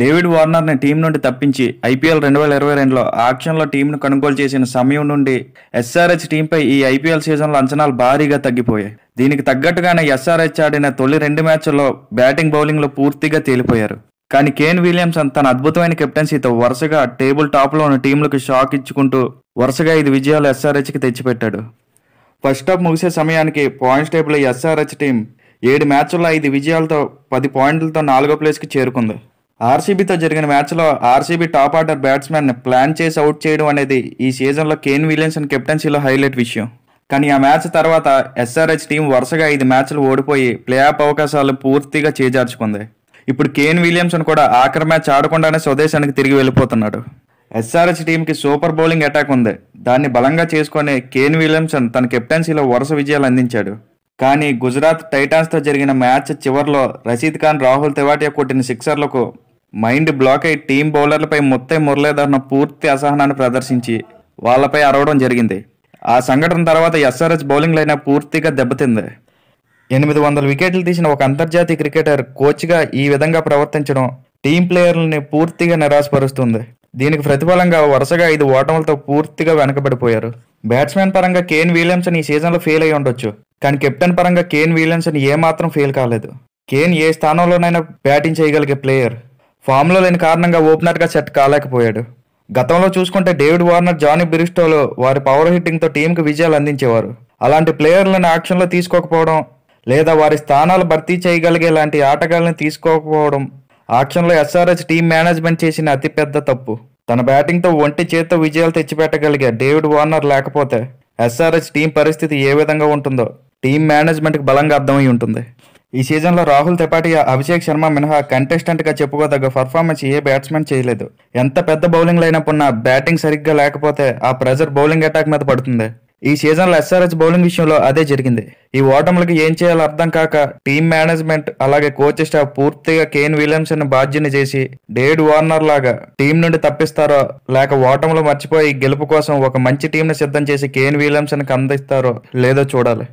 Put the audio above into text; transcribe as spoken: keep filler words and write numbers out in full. David Warner ने team నుండి తప్పించి ఐపీఎల్ రెండు వేల ఇరవై రెండులో ఆక్షన్లో టీంను కొనుగోలు చేసిన సమయం నుండి ఎస్ఆర్హెచ్ టీంపై ఈ ఐపీఎల్ సీజన్లో అంచనాలు భారీగా తగ్గిపోయాయి. దీనికి తగ్గట్టుగానే ఎస్ఆర్హెచ్ ఆడిన తొలి రెండు మ్యాచ్ల్లో బ్యాటింగ్ బౌలింగ్లో పూర్తిగా తేలిపోయారు. కానీ కేన్ విలియమ్సన్ తన అద్భుతమైన కెప్టెన్సీతో వరుసగా టేబుల్ టాప్లోని టీంలకు షాక్ ఇచ్చుకుంటూ వరుసగా ఐదు విజయాలు ఎస్ఆర్హెచ్కి తెచ్చిపెట్టాడు. ఫస్ట్ హాఫ్ ముగిసే సమయానికి పాయింట్స్ టేబుల్లో ఎస్ఆర్హెచ్ టీం ఏడు మ్యాచ్ల్లో ఐదు విజయాలతో పది పాయింట్లతో నాలుగో ప్లేస్కి చేరుకుంది. ఆర్సీబీతో జరిగిన మ్యాచ్లో RCB top order batsmen plan చేసి అవుట్ చేయడం అనేది ఈ సీజన్లో కేన్ విలియమ్సన్ కెప్టెన్సీలో హైలైట్ విషయం. కానీ ఆ మ్యాచ్ తర్వాత ఎస్ఆర్హెచ్ టీం వరుసగా ఐదు మ్యాచ్లు ఓడిపోయి ప్లే ఆఫ్ అవకాశాలు పూర్తిగా చేజార్చుకుంది. ఇప్పుడు కేన్ విలియమ్సన్ కూడా ఆఖరి మ్యాచ్ ఆడకుండానే స్వదేశానికి తిరిగి వెళ్ళిపోతున్నాడు. ఎస్ఆర్హెచ్ టీంకి సూపర్ బౌలింగ్ అటాక్ ఉంది. దాన్ని బలంగా చేసుకునే కేన్ విలియమ్సన్ తన కెప్టెన్సీలో వరుస విజయాలు అందించాడు. కానీ గుజరాత్ టైటాన్స్తో జరిగిన మ్యాచ్ చివరిలో రషీద్ ఖాన్, రాహుల్ తెవాటియా కొట్టిన సిక్సర్లకు మైండ్ బ్లాక్ అయి టీం బౌలర్లపై ముత్తై మురళీధరన్ పూర్తి అసహనాన్ని ప్రదర్శించి వాళ్ళపై అరవడం జరిగింది. ఆ సంఘటన తర్వాత ఎస్ఆర్హెచ్ బౌలింగ్ లైన్ పూర్తిగా దెబ్బతింది. ఎనిమిది వందల వికెట్లు తీసిన ఒక అంతర్జాతీయ క్రికెటర్ కోచ్గా ఈ విధంగా ప్రవర్తించడం టీం ప్లేయర్లని పూర్తిగా నిరాశపరుస్తుంది. దీనికి ప్రతిఫలంగా వరుసగా ఐదు ఓటములతో పూర్తిగా వెనకబడిపోయారు. బ్యాట్స్మెన్ పరంగా కేన్ విలియమ్సన్ ఈ సీజన్లో ఫెయిల్ అయి ఉండొచ్చు, కానీ కెప్టెన్ పరంగా కేన్ విలియమ్సన్ ఏమాత్రం ఫెయిల్ కాలేదు. కేన్ ఏ స్థానంలోనైనా బ్యాటింగ్ చేయగలిగే ప్లేయర్. ఫామ్లో లేని కారణంగా ఓపెనర్గా సెట్ కాలేకపోయాడు. గతంలో చూసుకుంటే డేవిడ్ వార్నర్, జానీ బిరీస్టోలో వారి పవర్ హిట్టింగ్తో టీంకి విజయాలు అందించేవారు. అలాంటి ప్లేయర్లను యాక్షన్లో తీసుకోకపోవడం లేదా వారి స్థానాలు భర్తీ చేయగలిగే లాంటి ఆటగాళ్ళని తీసుకోకపోవడం యాక్షన్లో ఎస్ఆర్హెచ్ టీం మేనేజ్మెంట్ చేసిన అతిపెద్ద తప్పు. తన బ్యాటింగ్తో ఒంటి చేత్తో విజయాలు తెచ్చిపెట్టగలిగే డేవిడ్ వార్నర్ లేకపోతే ఎస్ఆర్హెచ్ టీం పరిస్థితి ఏ విధంగా ఉంటుందో టీం మేనేజ్మెంట్కి బలంగా అర్థమై ఉంటుంది. ఈ సీజన్లో రాహుల్ తెవాటియా, అభిషేక్ శర్మ మినహా కంటెస్టెంట్గా చెప్పుకోదగ్గ పర్ఫార్మెన్స్ ఏ బ్యాట్స్మెన్ చేయలేదు. ఎంత పెద్ద బౌలింగ్ లైనప్ ఉన్నా బ్యాటింగ్ సరిగ్గా లేకపోతే ఆ ప్రెజర్ బౌలింగ్ అటాక్ మీద పడుతుంది. ఈ సీజన్లో ఎస్ఆర్హెచ్ బౌలింగ్ విషయంలో అదే జరిగింది. ఈ ఓటములకు ఏం చేయాలో అర్థం కాక టీం మేనేజ్మెంట్ అలాగే కోచ్ స్టాఫ్ పూర్తిగా కేన్ విలియమ్సన్ బాధ్యని చేసి డేవిడ్ వార్నర్ లాగా టీం నుండి తప్పిస్తారో లేక ఓటములు మర్చిపోయి గెలుపు కోసం ఒక మంచి టీంను సిద్ధం చేసి కేన్ విలియమ్సన్కి అందిస్తారో లేదో చూడాలి.